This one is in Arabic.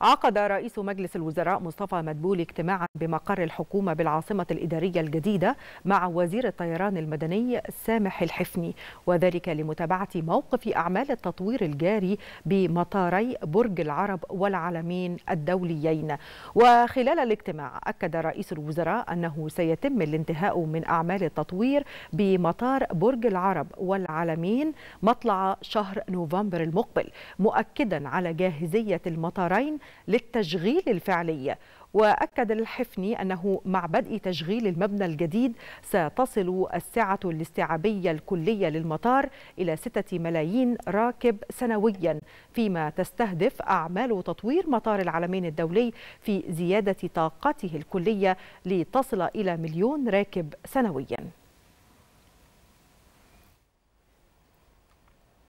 عقد رئيس مجلس الوزراء مصطفى مدبولي اجتماعا بمقر الحكومة بالعاصمة الإدارية الجديدة مع وزير الطيران المدني سامح الحفني، وذلك لمتابعة موقف أعمال التطوير الجاري بمطاري برج العرب والعلمين الدوليين. وخلال الاجتماع أكد رئيس الوزراء أنه سيتم الانتهاء من أعمال التطوير بمطار برج العرب والعلمين مطلع شهر نوفمبر المقبل، مؤكدا على جاهزية المطارين للتشغيل الفعلي. وأكد الحفني أنه مع بدء تشغيل المبنى الجديد ستصل السعة الاستيعابية الكلية للمطار إلى 6 ملايين راكب سنويا، فيما تستهدف أعمال تطوير مطار العلمين الدولي في زيادة طاقته الكلية لتصل إلى 1 مليون راكب سنويا.